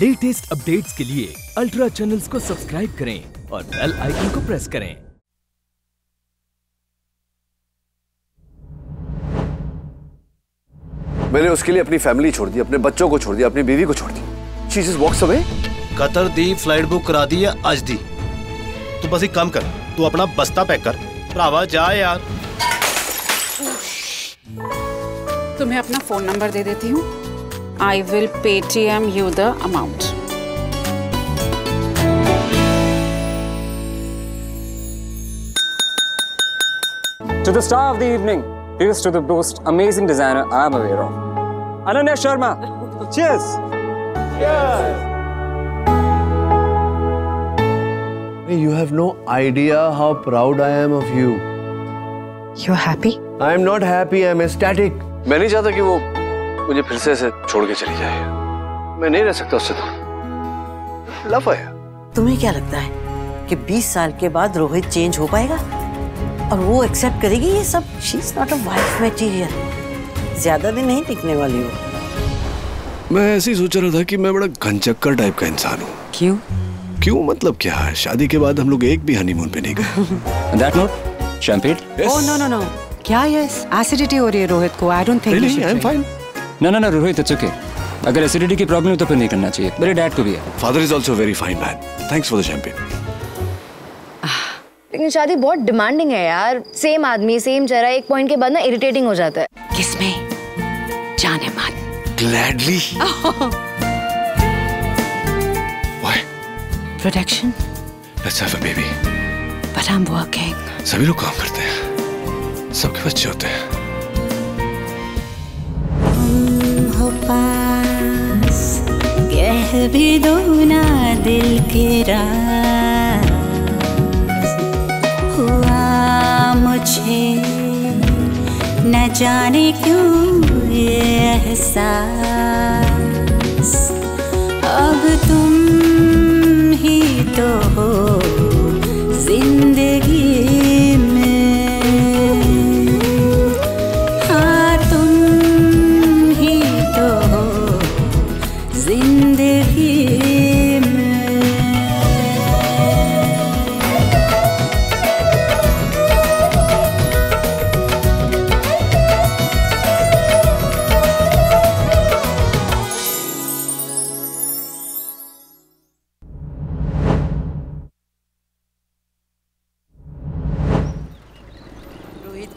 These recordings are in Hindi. लेटेस्ट अपडेट्स के लिए अल्ट्रा चैनल्स को सब्सक्राइब करें और बेल आइकन को प्रेस करें। मैंने उसके लिए अपनी फैमिली छोड़ दी, अपने बच्चों को छोड़ दिया, अपनी बीवी को छोड़ दी। She just walks away। कतर दी, फ्लाइट बुक करा दी या आज दी। तू बस एक काम कर, तू अपना बस्ता पैक कर, भरावा जा यार। तुम्हें अपना फोन नंबर दे देती हूँ। I will paytm you the amount। To the star of the evening, here's to the most amazing designer I'm aware of, Ananya Sharma। Cheers। Cheers। You have no idea how proud I am of you। You're happy? I am not happy, I'm ecstatic। मैं नहीं चाहता कि वो मुझे फिर से छोड़ के चली जाए। मैं नहीं रह सकता उससे दूर। लव है। तुम्हें क्या लगता है कि 20 साल के बाद रोहित चेंज हो पाएगा और वो एक्सेप्ट करेगी ये सब? She is not a wife material. ज्यादा दिन नहीं टिकने वाली हो। मैं ऐसे ही सोच रहा था कि मैं बड़ा घनचक्कर टाइप का इंसान हूँ। क्यों? क्यों मतलब क्या है? शादी के बाद हम लोग एक भी हनीमून पे नहीं गए। क्या यस? एसिडिटी हो रही है रोहित को। I don't think really. I am fine. No no no Rohit it's okay. अगर एसिडिटी की प्रॉब्लम हो तो फिर नहीं करना चाहिए। मेरे डैड को भी है। Father is also very fine man. Thanks for the champagne. लेकिन शादी बहुत डिमांडिंग है यार। सेम आदमी सेम चेहरा, एक पॉइंट के बाद ना इरिटेटिंग हो जाता है। किसमें? जाने मान। Gladly. Why? Production. Let's have a baby. But I am working. सभी लोग काम करते हैं, सबके बच्चे होते हैं। तुम हो पास, कह भी दो ना दिल के राज। हुआ मुझे न जाने क्यों ये एहसास। अब तुम ही तो हो जिंदगी।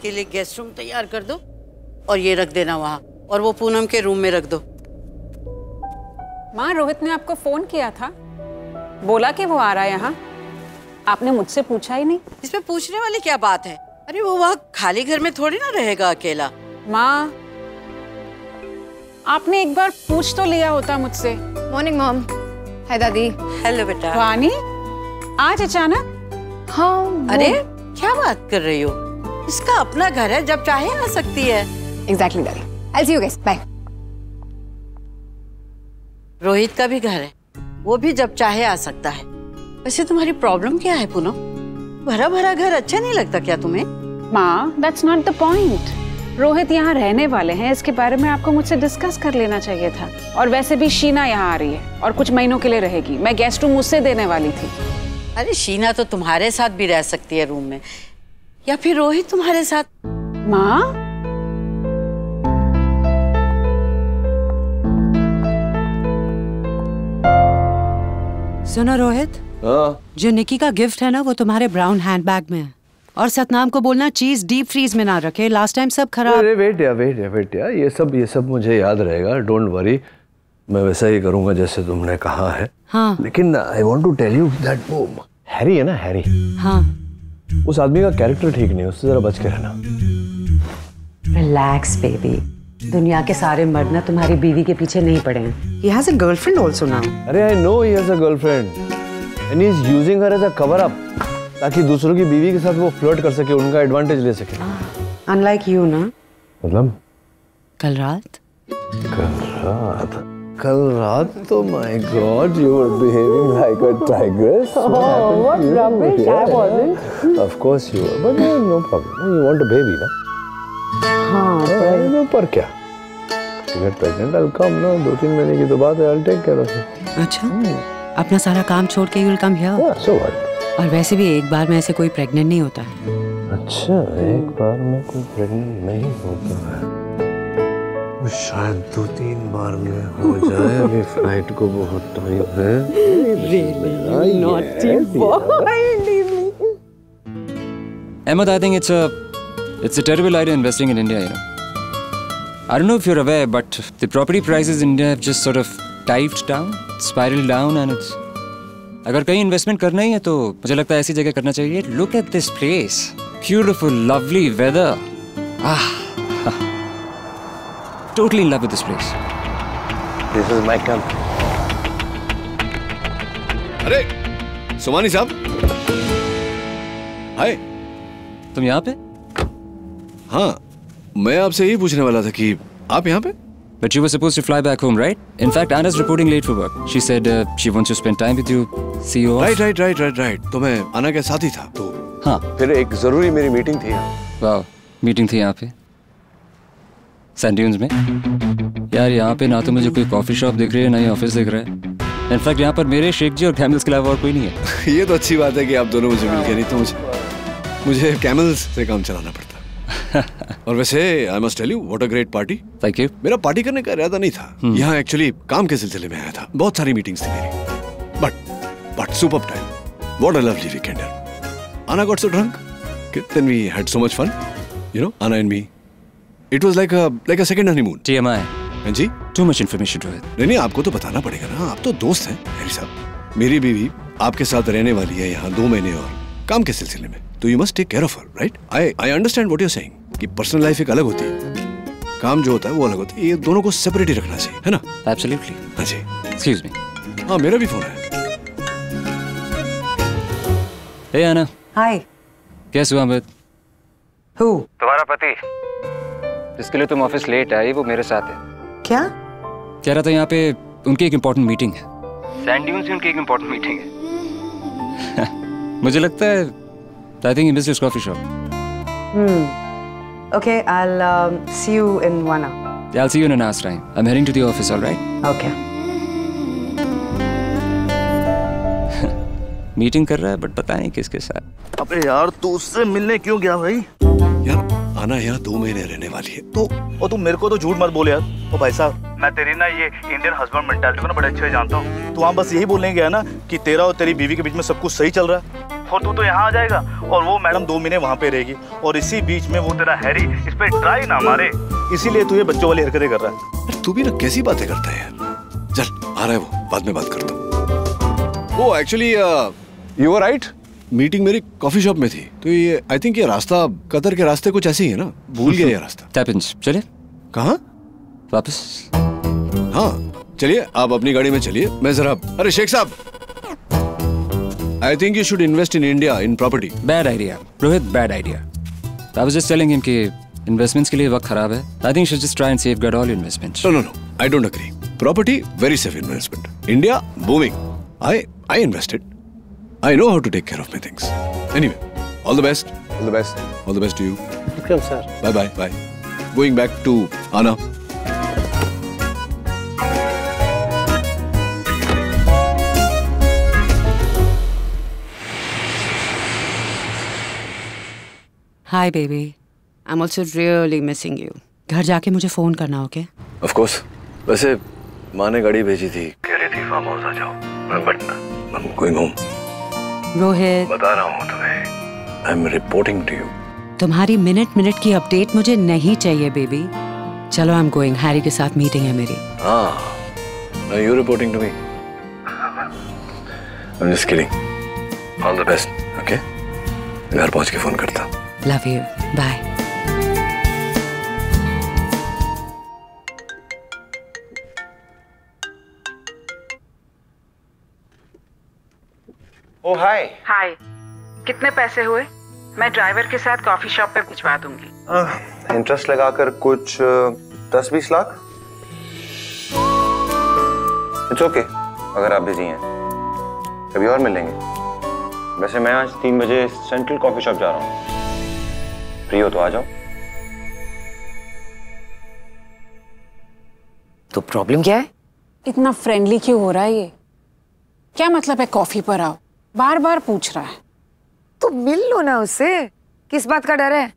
के लिए गेस्ट रूम तैयार कर दो और ये रख देना वहाँ, और वो पूनम के रूम में रख दो। माँ, रोहित ने आपको फोन किया था, बोला कि वो आ रहा है यहाँ। आपने मुझसे पूछा ही नहीं। इसमें पूछने वाली क्या बात है? अरे वो वहाँ खाली घर में थोड़ी ना रहेगा अकेला। माँ, आपने एक बार पूछ तो लिया होता मुझसे। Morning mom. हाय दादी। हेलो बेटा। वानी, आज अचानक? हाँ। अरे क्या बात कर रही हो, इसका अपना घर है, जब चाहे आ सकती है। एग्जैक्टली दादी। I will see you guys. Bye. Rohit का भी घर है, वो भी जब चाहे आ सकता है। वैसे तुम्हारी प्रॉब्लम क्या है पूनम? भरा भरा घर अच्छा नहीं लगता क्या तुम्हें? माँ, that's not the point. Rohit यहाँ रहने वाले हैं, इसके बारे में आपको मुझसे डिस्कस कर लेना चाहिए था। और वैसे भी शीना यहाँ आ रही है और कुछ महीनों के लिए रहेगी। मैं गेस्ट रूम उससे देने वाली थी। अरे शीना तो तुम्हारे साथ भी रह सकती है रूम में, या फिर रोहित तुम्हारे साथ। माँ, सुनो रोहित। जो निकी का गिफ्ट है ना, वो तुम्हारे ब्राउन हैंडबैग में है। और सतनाम को बोलना चीज डीप फ्रीज में ना रखे, लास्ट टाइम सब खराब। अरे वेट या ये सब मुझे याद रहेगा। डोंट वरी, मैं वैसा ही करूंगा जैसे तुमने कहा है। हाँ, लेकिन I want to tell you that वो हैरी है ना, हैरी। हाँ, उस आदमी का कैरेक्टर ठीक नहीं है, उससे जरा बच के रहना। रिलैक्स बेबी, दुनिया के सारे मर्द ना तुम्हारी बीवी के पीछे नहीं पड़े हैं। He has a girlfriend also now। अरे I know he has a girlfriend and he is using her as a cover up, ताकि दूसरों की बीवी के साथ वो फ्लर्ट कर सके, उनका एडवांटेज ले सके। Unlike you ना। मतलब? कल रात तो my God, you were behaving like a tigress. Oh what rubbish. I wasn't. Of course you were, but no problem, you want a baby ना। हां, पर क्या, अगर प्रेग्नेंट आई विल कम ना, 2-3 महीने की तो बात है। I will take care of you. अच्छा, अपना सारा काम छोड़ के you will come here? Yeah, so what? और वैसे भी एक बार में ऐसे कोई प्रेग्नेंट नहीं होता है। अच्छा, एक बार में कोई प्रेग्नेंट नहीं होता है। वो शायद 2-3 बार में हो जाए। अभी फ्लाइट को बहुत टाइम है। Really naughty boy. Amit, I think it's a terrible idea investing in India, you know. I don't know if you're aware, but the property prices in India have just sort of dived down, spiraled down, and it's. अगर कहीं इन्वेस्टमेंट करना ही है तो मुझे लगता है ऐसी जगह करना चाहिए. Look at this place, beautiful, lovely weather. Totally in love with this place. This is my country. अरे, सुमानी साहब, हाय, तुम यहाँ पे? हाँ, मैं आपसे यही पूछने वाला था कि आप यहाँ पे? But you were supposed to fly back home, right? In fact, Anna's reporting late for work. She said she wants to spend time with you. See you off. Right. तो मैं Anna के साथ ही था तो. हाँ. फिर एक जरूरी मेरी मीटिंग थी यहाँ. Wow, मीटिंग थी यहाँ पे? सैंड ड्यून्स में? यार यहाँ पे ना तो मुझे कोई कॉफी शॉप दिख रही है ना ही ऑफिस दिख रहा है. In fact, यहाँ पर मेरे शेख जी और कैमल्स के अलावा और कोई नहीं है. ये तो अच्छी बात है कि आप दोनों मुझे मिल गए, नहीं तो मुझे कैमल्स से काम चलाना पड़ता. और वैसे I must tell you, what a great party. Thank you. मेरा पार्टी करने का इरादा नहीं था. यहाँ एक्चुअली काम के सिलसिले में आया था. बहुत सारी मीटिंग्स थी मेरी. But superb time. What a lovely weekend. Anna got so drunk. Then we had so much fun. You know, Anna and me. It was like a second honeymoon. TMI. हाँ जी. Too much information to it. नहीं आपको तो बताना पड़ेगा ना. आप तो दोस्त हैं, हैरी साहब. मेरी बीवी आपके साथ रहने वाली है यहाँ 2 महीने और काम के सिलसिले में. तो you must take care of her, right? I understand what you're saying. कि पर्सनल लाइफ एक अलग होती है, काम जो होता है वो अलग होता है. ये दोनों को सेपरेट ही रखना चाहिए, है ना? Absolutely. हाँ जी. Excuse me. हाँ मेरा भी फोन है. Hey Anna. Hi. कैसे हो अमित? Who? तुम्हारा पति. जिसके लिए तुम ऑफिस लेट आई वो मेरे साथ है. क्या? कह रहा था यहाँ पे उनकी एक इम्पोर्टेंट मीटिंग है. सैंड ड्यून्स में उनकी एक इम्पोर्टेंट मीटिंग है. मुझे लगता है I think he missed his coffee shop. Okay, I'll see you in 1 hour. Yeah, I'll see you in an hour's time. I'm heading to the office, all right? Okay. Meeting कर रहा है, but पता नहीं किसके साथ. अबे यार, तू उससे मिलने क्यों गया भाई? यार, आना यहाँ 2 महीने रहने वाली है. तो तू मेरे को तो झूठ मत बोले यार. ओ भाई साहब, मैं तेरी ना ये इंडियन हस्बैंड मेंटालिटी को ना बड़े अच्छे से जानता हूँ. तू वहाँ बस यही बोलने गया ना कि तेरा और तेरी बीवी के बीच में सब कुछ सही चल रहा है. और तू तो यहाँ आ जाएगा और वो मैडम 2 महीने वहाँ पे रहेगी और इसी बीच में वो तेरा हैरी इस पे ट्राई ना मारे, इसीलिए तू ये बच्चों वाली हरकतें कर रहा है. तू भी ना कैसी बातें करता है यार. चल आ रहा है वो, बाद में बात करता हूँ. वो actually you are right, meeting मेरी कॉफी शॉप में थी. तो ये आई थिंक ये रास्ता कतर के रास्ते कुछ ऐसे ही है ना, भूल गया ये रास्ता. चले कहाँ वापस. हाँ चलिए, आप अपनी गाड़ी में चलिए, मैं जरा. अरे शेख साहब, I think you should invest in India in property. Bad idea, Rohit. Bad idea. I was just telling him कि investments के लिए वक्त खराब है. I think you should just try and safeguard all investments. No. I don't agree. Property very safe investment. India booming. I invested. I know how to take care of my things. Anyway, all the best. All the best to you. Welcome, sir. Bye. Going back to Anna. Hi baby, I'm also really missing you. घर जाके मुझे फोन करना, ओके? Of course. वैसे माँ ने गाड़ी भेजी थी, कह रही थी फार्म हाउस आ जाओ. But I'm going home. Rohit, बता रहा हूँ तुम्हें. I'm reporting to you. तुम्हारी मिनट की अपडेट मुझे नहीं चाहिए बेबी. चलो I'm going. हैरी के साथ मीटिंग है मेरी. हाँ. Now you're reporting to me. I'm just kidding. All the best, okay? घर पहुँच के फोन करता. Love you. Bye. Oh hi. कितने पैसे हुए? मैं ड्राइवर के साथ कॉफी शॉप पे भिजवा दूंगी. इंटरेस्ट लगाकर कुछ 10-20 लाख. इट्स ओके अगर आप बिजी हैं. कभी और मिलेंगे. वैसे मैं आज 3 बजे सेंट्रल कॉफी शॉप जा रहा हूँ. फ्री हो तो आ जाओ. तो प्रॉब्लम क्या है? इतना फ्रेंडली क्यों हो रहा है ये? क्या मतलब है कॉफी पर आओ? बार बार पूछ रहा है तो मिल लो ना उससे, किस बात का डर है?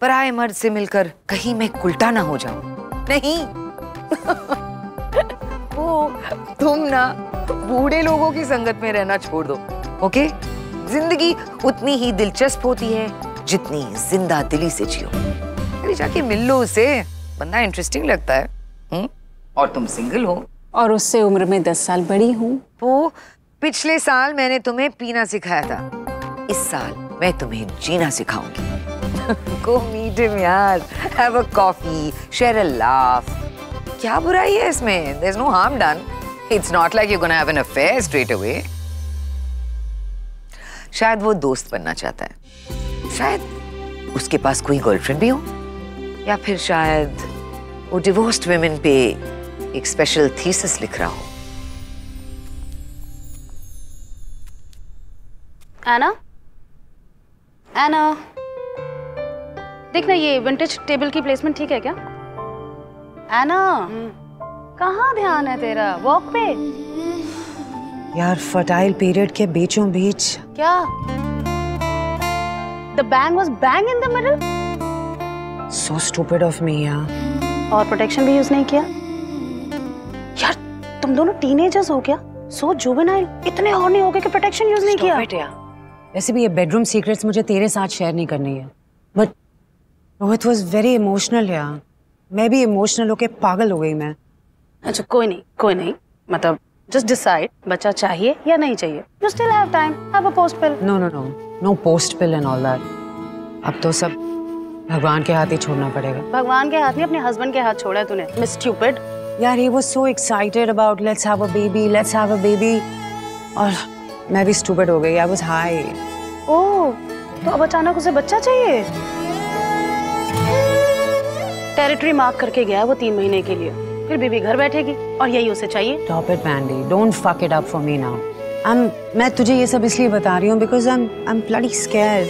पराए मर्द से मिलकर कहीं मैं उल्टा ना हो जाऊं। नहीं ओ, तुम ना बूढ़े लोगों की संगत में रहना छोड़ दो, ओके? जिंदगी उतनी ही दिलचस्प होती है जितनी जिंदा दिली से जियो। अरे जाके मिल लो उसे, बंदा इंटरेस्टिंग लगता है। और तुम सिंगल हो और उससे उम्र में 10 साल बड़ी हूँ। तो पिछले साल मैंने तुम्हें पीना सिखाया था, इस साल मैं तुम्हें जीना सिखाऊंगी। Go meet him, यार। Have a coffee, share a laugh. क्या बुराई है इसमें? There's no harm done. It's not like you're gonna have an affair straight away. शायद वो दोस्त बनना चाहता है, शायद उसके पास कोई गर्लफ्रेंड भी हो, या फिर शायद वो डिवोर्स्ड वुमेन पे एक स्पेशल थीसिस लिख रहा हो। एना, एना देखना ये विंटेज टेबल की प्लेसमेंट ठीक है क्या? एना कहाँ ध्यान है तेरा? वॉक पे यार, फर्टाइल पीरियड के बीचों बीच क्या? The bang was bang in the middle. So stupid of me यार। और प्रोटेक्शन भी यूज नहीं किया यार। तुम दोनों टीनेजर्स हो क्या? सो जुवेनाइल इतने और नहीं हो गए कि प्रोटेक्शन यूज नहीं किया। बेटा वैसे भी ये बेडरूम सीक्रेट्स मुझे तेरे साथ शेयर नहीं करनी है, but Rohit was very emotional यार। मैं भी इमोशनल होके पागल हो गई मैं। अच्छा कोई नहीं कोई नहीं, मतलब Just decide, बच्चा चाहिए या नहीं चाहिए। You still have time. Have a post pill. No, no, no, no post pill and all that. अब तो सब भगवान के हाथ ही छोड़ना पड़ेगा। भगवान के हाथ नहीं, अपने हस्बैंड के हाथ छोड़ा है तूने। Miss stupid. यार he was so excited about let's have a baby, let's have a baby. और मैं भी stupid हो गई। I was high. Oh, तो अब अचानक उसे बच्चा चाहिए? Territory mark करके गया वो 3 महीने के लिए। फिर बीबी घर बैठेगी और यही उसे चाहिए। Stop it, Mandy. Don't fuck it up for me now. मैं तुझे ये सब इसलिए बता रही हूँ because I'm bloody scared.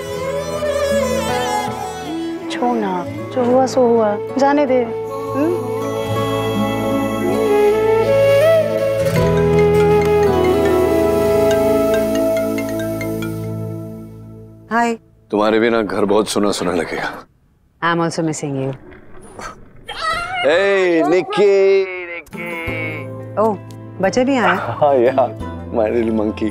छोड़ ना, जो हुआ सो हुआ, जाने दे। Hi. तुम्हारे बिना घर बहुत सुना सुना लगेगा। I'm also missing you. Hey, Nikki, Nikki. Oh, बच्चे भी आए? हाँ यार, my little monkey.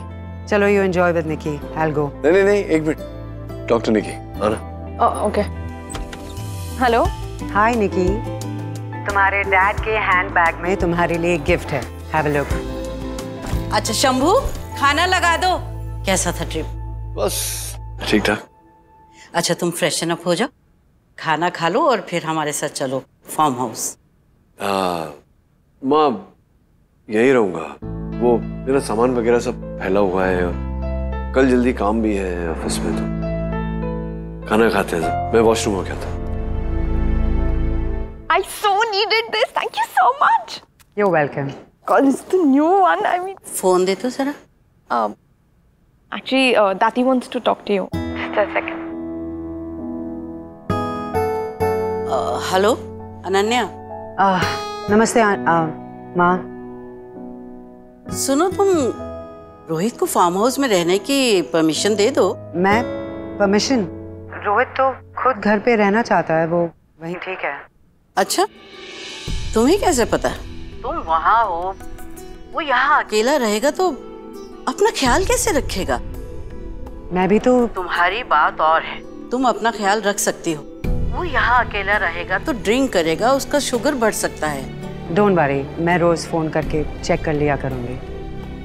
चलो you enjoy with Nikki, I'll go. नहीं नहीं नहीं, एक मिनट, talk to Nikki, हाँ ना? Oh, okay. Hello. Hi Nikki. तुम्हारे dad के handbag में तुम्हारे लिए एक gift है, have a look. अच्छा शंभू, खाना लगा दो। कैसा था trip? बस ठीक था। अच्छा तुम freshen up हो जाओ, खाना खा लो और फिर हमारे साथ चलो फार्म हाउस। माँ यही रहूंगा, वो मेरा सामान वगैरह सब फैला हुआ है और कल जल्दी काम भी है ऑफिस में, तो खाना खाते हैं। मैं वॉशरूम हो गया था। I so needed this. Thank you so much. You're welcome. God, it's the new one. I mean. Phone दे तो जरा। Actually, Dati wants to talk to you. Just a second. Hello Ananya. नमस्ते माँ। सुनो तुम रोहित को फार्म हाउस में रहने की परमिशन दे दो। मैं परमिशन? रोहित तो खुद घर पे रहना चाहता है, वो वहीं ठीक है। अच्छा तुम्हें कैसे पता? तुम वहाँ हो, वो यहाँ अकेला रहेगा तो अपना ख्याल कैसे रखेगा? मैं भी तो तुम्हारी बात और है, तुम अपना ख्याल रख सकती हो। वो यहाँ अकेला रहेगा तो ड्रिंक करेगा, उसका शुगर बढ़ सकता है। डोंट वरी, मैं रोज फोन करके चेक कर लिया करूँगी।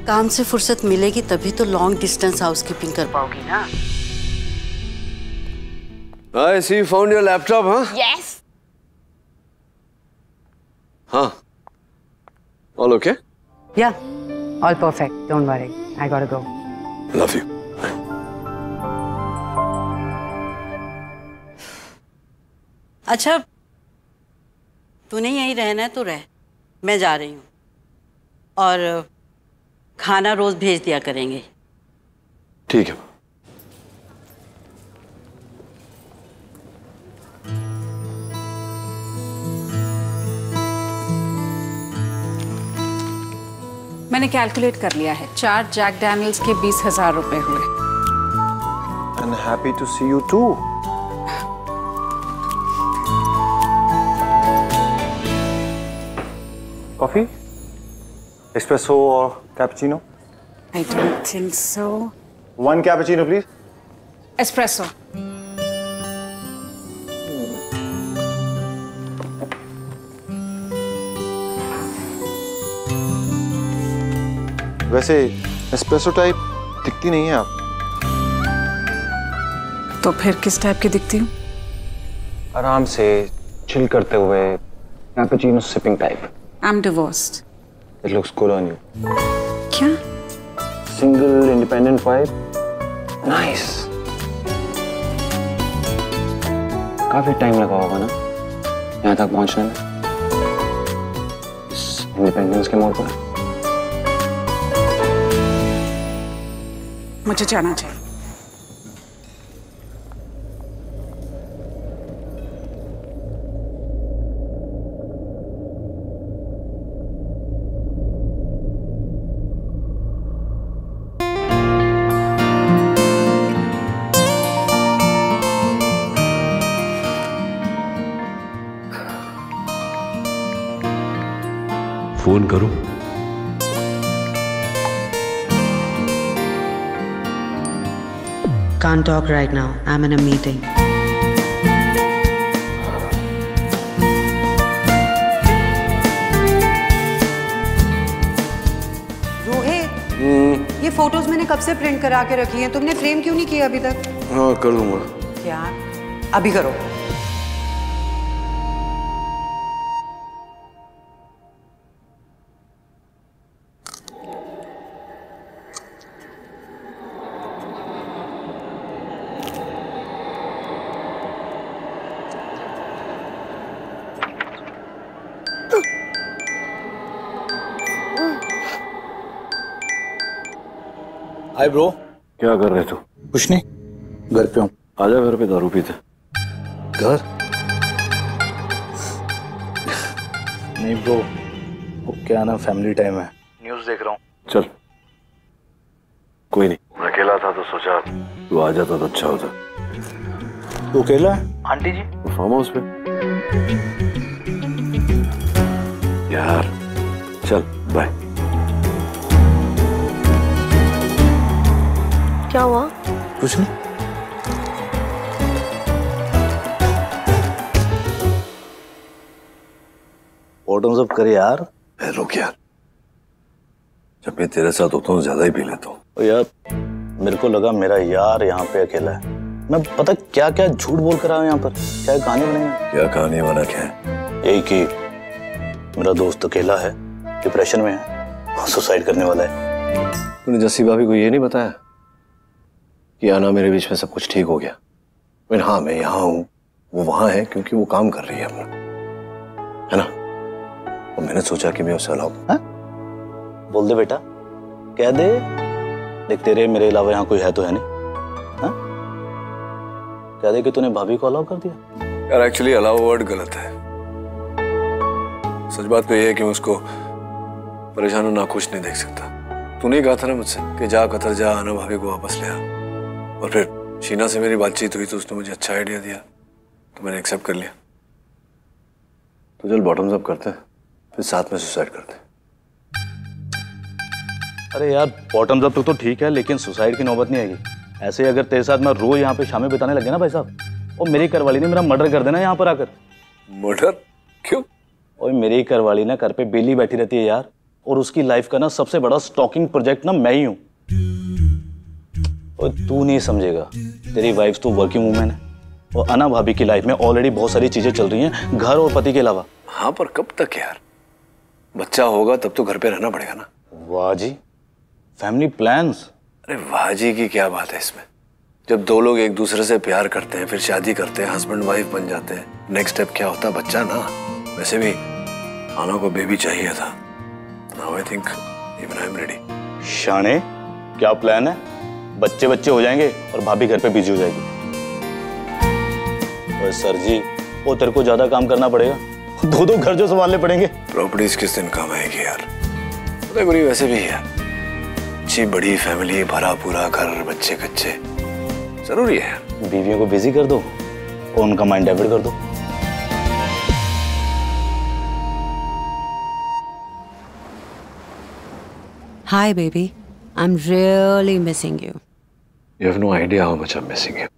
काम से फुर्सत मिलेगी तभी तो लॉन्ग डिस्टेंस हाउसकीपिंग कर पाओगी ना। I see you found your laptop, huh? Yes. हाँ. All okay? Yeah. All perfect. Don't worry. I gotta go. Love you. अच्छा तूने यहीं रहना है तो रह, मैं जा रही हूँ। और खाना रोज भेज दिया करेंगे। ठीक है। मैं मैंने कैलकुलेट कर लिया है, 4 जैक डैनियल्स के 20,000 रुपए हुए। And happy to see you too. Coffee? Espresso or cappuccino? I don't think so. One cappuccino, please. Espresso. वैसे एस्प्रेसो टाइप दिखती नहीं है आप। तो फिर किस टाइप की दिखती हूँ? आराम से चिल करते हुए cappuccino sipping type. I'm divorced. It looks good on you. क्या? Single independent wife. Nice. काफी टाइम लगा होगा ना यहाँ तक पहुँचने में, इस इंडिपेंडेंस के मोड़ पर। मुझे जाना चाहिए। फोन करूं? Can't talk right now. I'm in a meeting. Rohit, ये फोटोज मैंने कब से प्रिंट करा के रखी हैं? तुमने फ्रेम क्यों नहीं किया अभी तक? हाँ, कर दूंगा। क्या? अभी करो। हाय ब्रो, क्या कर रहे तू? कुछ नहीं, घर पे हूँ। आजा घर पे, दारू पीते। घर? नहीं ब्रो, वो क्या ना फैमिली टाइम है, न्यूज़ देख रहा हूँ। चल कोई नहीं, अकेला था तो सोचा तू आ जाता तो अच्छा होता। तू अकेला है? आंटी जी फार्म हाउस पे। यार चल बाय। क्या हुआ? कुछ नहीं। बॉटम्स अप करे यार। रुक यार, जब मैं तेरे साथ होता हूँ ज्यादा ही पी लेता हूँ यार। मेरे को लगा मेरा यार यहाँ पे अकेला है। मैं पता क्या क्या झूठ बोल कर आया हूँ यहाँ पर। क्या कहानी बनाई? क्या कहानी बना? क्या है? एक ही मेरा दोस्त अकेला है, डिप्रेशन में है, सुसाइड करने वाला है। तूने जस्सी भाभी को ये नहीं बताया कि आना मेरे बीच में सब कुछ ठीक हो गया? मैं हाँ, मैं यहाँ हूँ, वो वहाँ है, क्योंकि वो काम कर रही है अपना, है ना? और मैंने सोचा कि मैं उसे अलाउ करूँ। बोल दे बेटा, कह दे। देख तेरे मेरे अलावा यहाँ कोई है तो है नहीं। हाँ, कह दे कि तूने भाभी को अलाउ कर दिया। यार एक्चुअली अलाउ वर्ड गलत है। सच बात तो ये है कि मैं उसको परेशान और नाखुश नहीं देख सकता। तूने कहा था ना मुझसे कि जा कतर जा, आना भाभी को वापस ले आ। और फिर शीना से मेरी बातचीत हुई तो उसने मुझे अच्छा आइडिया दिया, तो मैंने एक्सेप्ट कर लिया। तो चल बॉटम्स अप करते हैं, फिर साथ में सुसाइड करते हैं। अरे यार बॉटम्स अप तो ठीक है, लेकिन सुसाइड की नौबत नहीं आएगी। ऐसे अगर तेरे साथ मैं रोज यहाँ पे शामें बिताने लग गया ना भाई साहब, और मेरी घरवाली ने मेरा मर्डर कर देना यहाँ पर आकर। मर्डर? क्यों? और मेरी घरवाली ना घर पे बेली बैठी रहती है यार, और उसकी लाइफ का ना सबसे बड़ा स्टॉकिंग प्रोजेक्ट ना मैं ही हूँ। और तू नहीं समझेगा, तेरी वाइफ तो वर्किंग वूमेन है, और अना भाभी की लाइफ में ऑलरेडी बहुत सारी चीजें चल रही हैं घर और पति के अलावा। हाँ पर कब तक यार, बच्चा होगा तब तो घर पे रहना पड़ेगा ना। वाह जी, फैमिली प्लान्स। अरे वाह जी की क्या बात है इसमें? जब दो लोग एक दूसरे से प्यार करते हैं, फिर शादी करते हैं, हस्बैंड वाइफ बन जाते हैं, नेक्स्ट स्टेप क्या होता है? बच्चा ना। वैसे भी आना को बेबी चाहिए था। Now I think even I am ready. शाने क्या प्लान है? बच्चे बच्चे हो जाएंगे और भाभी घर पे बिजी हो जाएगी। और सर जी वो तेरे को ज्यादा काम करना पड़ेगा, दो दो घर जो संभालने पड़ेंगे। प्रॉपर्टीज किस दिन काम आएगी यार? कैटेगरी वैसे भी है, अच्छी बड़ी फैमिली, भरा पूरा घर, बच्चे कच्चे, जरूरी है। बीवियों को बिजी कर दो और उनका माइंड डाइवर्ट कर दो। Hi baby, I'm really missing you. You have no idea how much I'm missing you.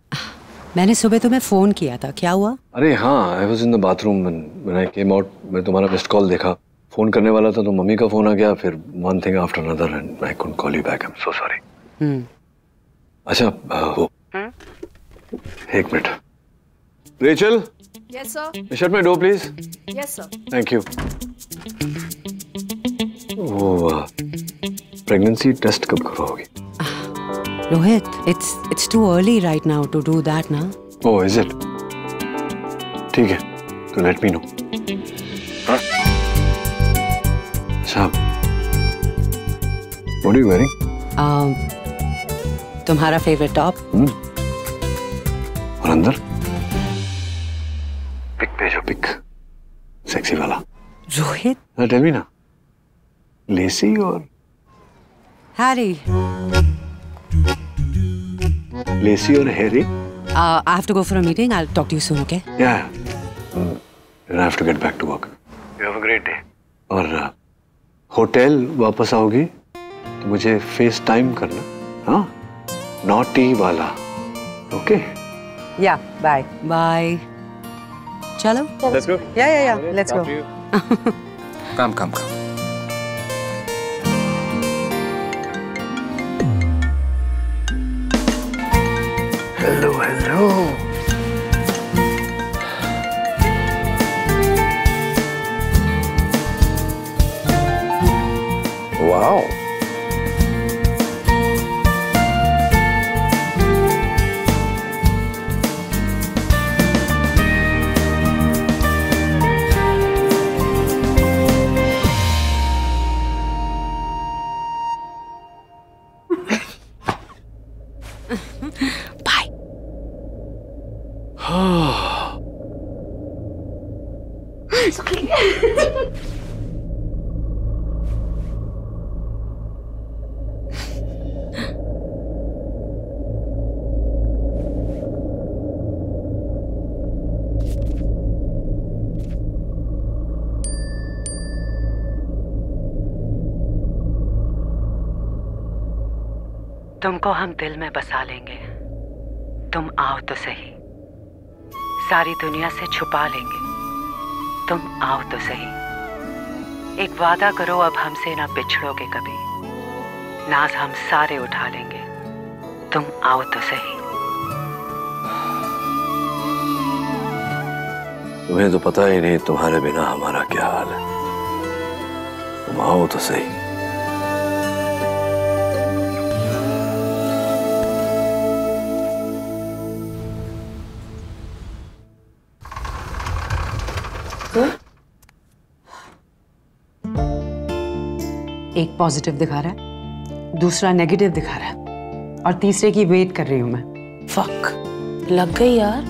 मैंने सुबह तुम्हें फोन किया था, क्या हुआ? अरे हाँ, I was in the bathroom when I came out, मैं तुम्हारा मिस्ड कॉल देखा, फोन करने वाला था तो मम्मी का फोन आ गया, फिर one thing after another and I couldn't call you back. I'm so sorry. अच्छा वो एक मिनट। Rachel. Yes sir. Shut my door please. Yes sir. Thank you. वो प्रेगनेंसी टेस्ट कब करवाओगी? Rohit, it's too early right now to do that ना? Oh, is it? ठीक है, तो let me know. हाँ? साहब, what are you wearing? तुम्हारा favorite top? और अंदर? Pick भेजो pick, sexy वाला. Rohit? ना tell me ना, lacy और? Harry. Lacey or Harry? I have to go for a meeting. I'll talk to you soon, okay? Yeah. And I have to get back to work. You have a great day. और hotel वापस आओगी तो मुझे FaceTime करना, हाँ? Naughty वाला, okay? Yeah. Bye. Bye. चलो. Let's go. Yeah. Let's go. Come. Hello. Wow. तुमको हम दिल में बसा लेंगे, तुम आओ तो सही, सारी दुनिया से छुपा लेंगे, तुम आओ तो सही, एक वादा करो अब हमसे ना बिछड़ोगे कभी, नाज हम सारे उठा लेंगे, तुम आओ तो सही। तुम्हें तो पता ही नहीं तुम्हारे बिना हमारा क्या हाल है, तुम आओ तो सही। एक पॉजिटिव दिखा रहा है, दूसरा नेगेटिव दिखा रहा है और तीसरे की वेट कर रही हूँ मैं। फक, लग गई यार।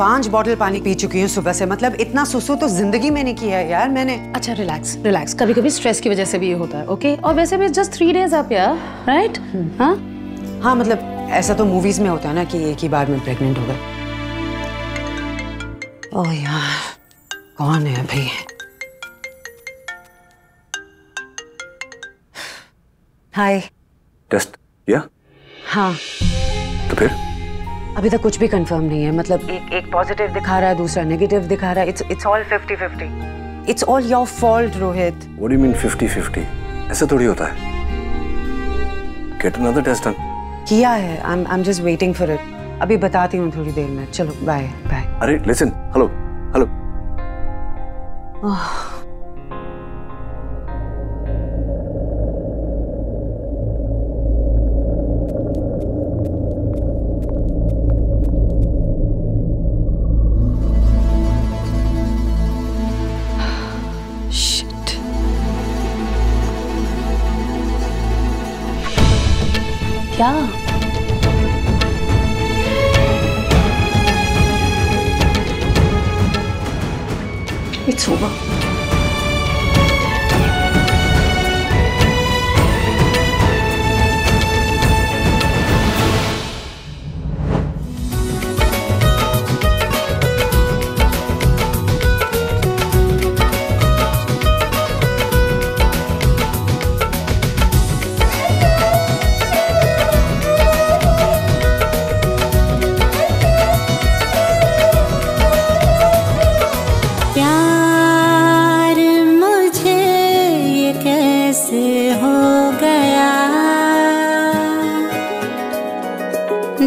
5 बॉटल पानी पी चुकी हूँ सुबह से, मतलब इतना सुसु तो जिंदगी में नहीं किया है यार मैंने। अच्छा रिलैक्स रिलैक्स, कभी कभी स्ट्रेस की वजह से भी ये होता है, ओके? और वैसे भी जस्ट 3 days आप यार, राइट? हाँ मतलब ऐसा तो मूवीज में होता है ना कि एक ही बार में प्रेगनेंट हो गए। ओह यार कौन है अभी? हाय। टेस्ट किया? हाँ। तो फिर? अभी तक कुछ भी कंफर्म नहीं है, मतलब एक पॉजिटिव दिखा रहा है, दूसरा नेगेटिव दिखा रहा है। It's all 50-50. It's all your fault, Rohit. What do you mean 50-50? ऐसा थोड़ी होता है। Get another test done. किया है। I'm just waiting for it. अभी बताती हूँ थोड़ी देर में। चलो bye bye. अरे listen, hello. It's over.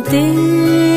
दिल